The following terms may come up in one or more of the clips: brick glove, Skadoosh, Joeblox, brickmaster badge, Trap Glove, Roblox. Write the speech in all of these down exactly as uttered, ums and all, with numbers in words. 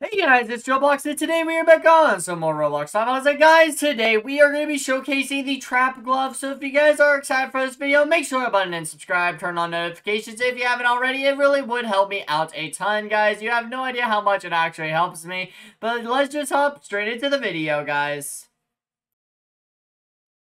Hey guys, it's Joeblox, and today we are back on some more Roblox. I'm Ozzy. Guys, today we are going to be showcasing the Trap Glove, so if you guys are excited for this video, make sure to button and subscribe, turn on notifications if you haven't already. It really would help me out a ton, guys. You have no idea how much it actually helps me, but let's just hop straight into the video, guys.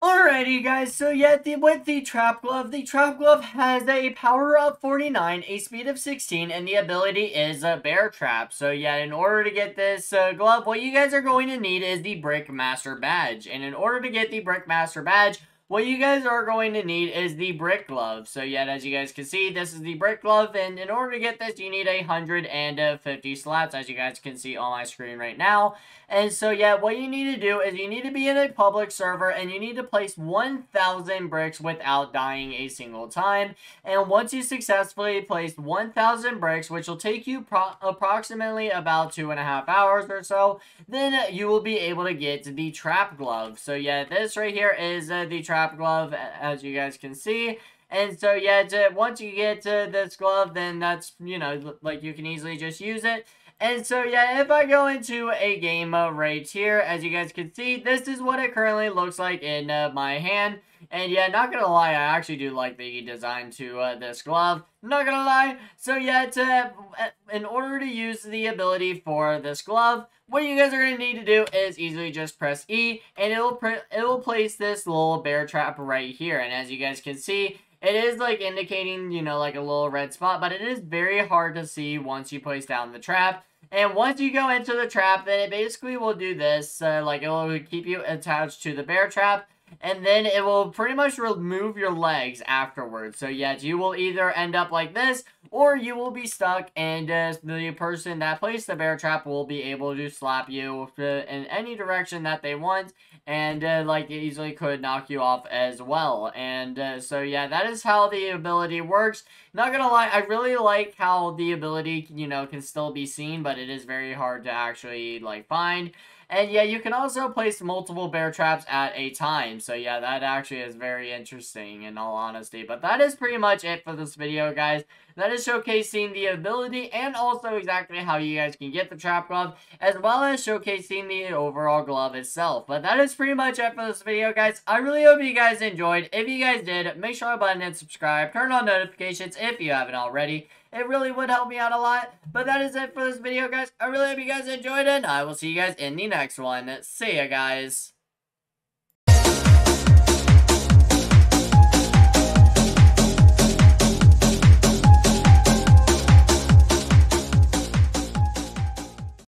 Alrighty guys, so yeah, the, with the Trap Glove, the Trap Glove has a power of forty-nine, a speed of sixteen, and the ability is a bear trap. So yeah, in order to get this uh, glove, what you guys are going to need is the Brickmaster badge. And in order to get the Brickmaster badge, what you guys are going to need is the brick glove. So yeah, as you guys can see, this is the brick glove, and in order to get this, you need one hundred fifty slabs, as you guys can see on my screen right now. And so yeah, what you need to do is you need to be in a public server, and you need to place one thousand bricks without dying a single time. And once you successfully place one thousand bricks, which will take you pro approximately about two and a half hours or so, then you will be able to get the trap glove. So yeah, this right here is uh, the trap Trap glove, as you guys can see. And so yeah, to, once you get to this glove, then that's, you know, like, you can easily just use it. And so yeah, if I go into a game uh, right here, as you guys can see, this is what it currently looks like in uh, my hand. And yeah, not gonna lie, I actually do like the design to uh, this glove. Not gonna lie. So yeah, to, in order to use the ability for this glove, what you guys are gonna need to do is easily just press E, and it'll it'll place this little bear trap right here. And as you guys can see, it is like indicating, you know, like a little red spot, but it is very hard to see once you place down the trap. And once you go into the trap, then it basically will do this, uh, like it will keep you attached to the bear trap. And then it will pretty much remove your legs afterwards. So yeah, you will either end up like this, or you will be stuck, and uh, the person that placed the bear trap will be able to slap you uh, in any direction that they want, and uh, like, it easily could knock you off as well. And uh, so yeah, that is how the ability works. Not gonna lie, I really like how the ability, you know, can still be seen, but it is very hard to actually, like, find. And yeah, you can also place multiple bear traps at a time. So yeah, that actually is very interesting, in all honesty. But that is pretty much it for this video, guys. That is showcasing the ability, and also exactly how you guys can get the trap glove, as well as showcasing the overall glove itself. But that is pretty much it for this video, guys. I really hope you guys enjoyed. If you guys did, make sure to button and subscribe, turn on notifications if you haven't already. It really would help me out a lot. But that is it for this video, guys. I really hope you guys enjoyed it, and I will see you guys in the next one. See ya, guys.